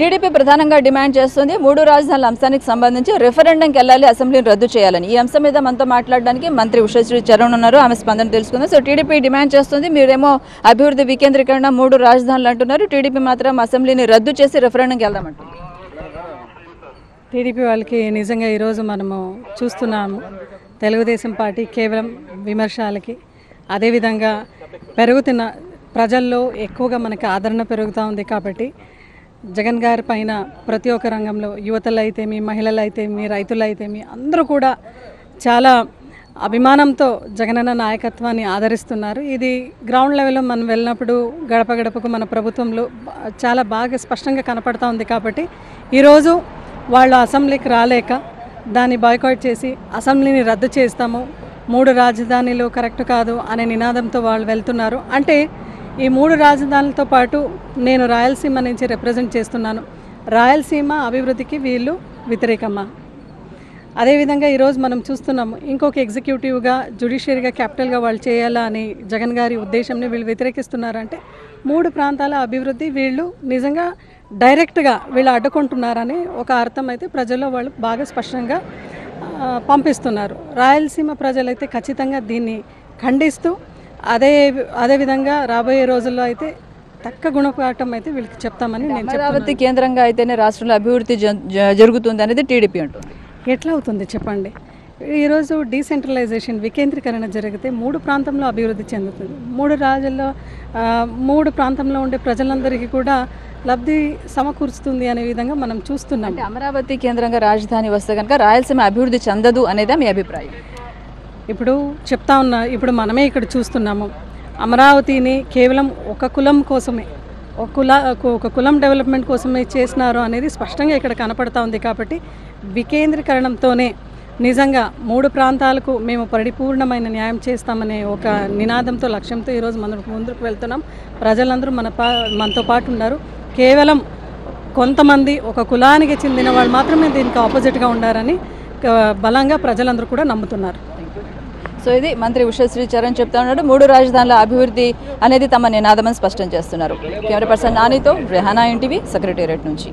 TDP ప్రధానంగా demand చేస్తుంది మూడు రాజధానుల అంశానికి సంబంధించి రిఫరెండంకి వెళ్ళాలి, అసెంబ్లీని రద్దు చేయాలని। ఈ అంశం మీద మనతో మాట్లాడడానికి మంత్రి ఉషశ్రీ చరణ్ ఉన్నారు, ఆమె స్పందన తెలుసుకుందాం। సో టీడీపీ డిమాండ్ చేస్తుంది, మీరేమో అభివృద్ధి వికేంద్రీకరణ మూడు రాజధానులు అంటున్నారు, టీడీపీ మాత్రం అసెంబ్లీని రద్దు చేసి రిఫరెండంకి వెళ్దామంటారు। టీడీపీ వాళ్ళకి నిజంగా ఈరోజు మనము చూస్తున్నాము, తెలుగుదేశం పార్టీ కేవలం విమర్శలకి, అదేవిధంగా పెరుగుతున్న ప్రజల్లో ఎక్కువగా మనకు ఆదరణ పెరుగుతూ ఉంది కాబట్టి జగన్ గారి పైన ప్రతి ఒక్క రంగంలో యువతలు అయితేమి, మహిళలు అయితేమి, రైతులు అయితేమి అందరూ కూడా చాలా అభిమానంతో జగనన్న నాయకత్వాన్ని ఆదరిస్తున్నారు। ఇది గ్రౌండ్ లెవెల్లో మనం వెళ్ళినప్పుడు గడప గడపకు మన ప్రభుత్వంలో చాలా బాగా స్పష్టంగా కనపడుతూ ఉంది కాబట్టి ఈరోజు వాళ్ళు అసెంబ్లీకి రాలేక దాన్ని బాయ్కాట్ చేసి అసెంబ్లీని రద్దు చేస్తాము, మూడు రాజధానిలు కరెక్ట్ కాదు అనే నినాదంతో వాళ్ళు వెళ్తున్నారు। అంటే ఈ మూడు రాజధానులతో పాటు నేను రాయలసీమ నుంచి రిప్రజెంట్ చేస్తున్నాను, రాయలసీమ అభివృద్ధికి వీళ్ళు వ్యతిరేకమా? అదేవిధంగా ఈరోజు మనం చూస్తున్నాము ఇంకొక ఎగ్జిక్యూటివ్గా, జ్యుడిషియరీగా, క్యాపిటల్గా వాళ్ళు చేయాలా అని జగన్ గారి ఉద్దేశంని వీళ్ళు వ్యతిరేకిస్తున్నారంటే మూడు ప్రాంతాల అభివృద్ధి వీళ్ళు నిజంగా డైరెక్ట్గా వీళ్ళు అడ్డుకుంటున్నారని ఒక అర్థం అయితే ప్రజల్లో వాళ్ళు బాగా స్పష్టంగా పంపిస్తున్నారు। రాయలసీమ ప్రజలైతే ఖచ్చితంగా దీన్ని ఖండిస్తూ అదేవిధంగా రాబోయే రోజుల్లో అయితే తక్క గుణపాఠం అయితే వీళ్ళకి చెప్తామని నేను అమరావతి కేంద్రంగా అయితేనే రాష్ట్రంలో అభివృద్ధి జరుగుతుంది అనేది టీడీపీ అంటుంది। ఎట్లా అవుతుంది చెప్పండి? ఈరోజు డీసెంట్రలైజేషన్, వికేంద్రీకరణ జరిగితే మూడు ప్రాంతంలో అభివృద్ధి చెందుతుంది, మూడు ప్రాంతంలో ఉండే ప్రజలందరికీ కూడా లబ్ధి సమకూరుస్తుంది అనే విధంగా మనం చూస్తున్నాం। అమరావతి కేంద్రంగా రాజధాని వస్తే కనుక రాయలసీమ అభివృద్ధి చెందదు అనేదా మీ అభిప్రాయం? ఇప్పుడు మనమే ఇక్కడ చూస్తున్నాము, అమరావతిని కేవలం ఒక కులం కోసమే, ఒక కులం డెవలప్మెంట్ కోసమే చేసినారు అనేది స్పష్టంగా ఇక్కడ కనపడతా ఉంది కాబట్టి వికేంద్రీకరణంతోనే నిజంగా మూడు ప్రాంతాలకు మేము పరిపూర్ణమైన న్యాయం చేస్తామనే ఒక నినాదంతో, లక్ష్యంతో ఈరోజు మనం ముందుకు వెళ్తున్నాం। ప్రజలందరూ మనతో పాటు ఉన్నారు, కేవలం కొంతమంది ఒక కులానికి చెందిన వాళ్ళు మాత్రమే దీనికి ఆపోజిట్గా ఉండారని బలంగా ప్రజలందరూ కూడా నమ్ముతున్నారు। సో ఇది మంత్రి ఉషశ్రీ చరణ్ చెప్తా ఉన్నాడు, మూడు రాజధానుల అభివృద్ధి అనేది తమ నినాదమని స్పష్టం చేస్తున్నారు। కెమెరా పర్సన్ నానితో రెహానా, ఎన్టీవీ సెక్రటేరియట్ నుంచి।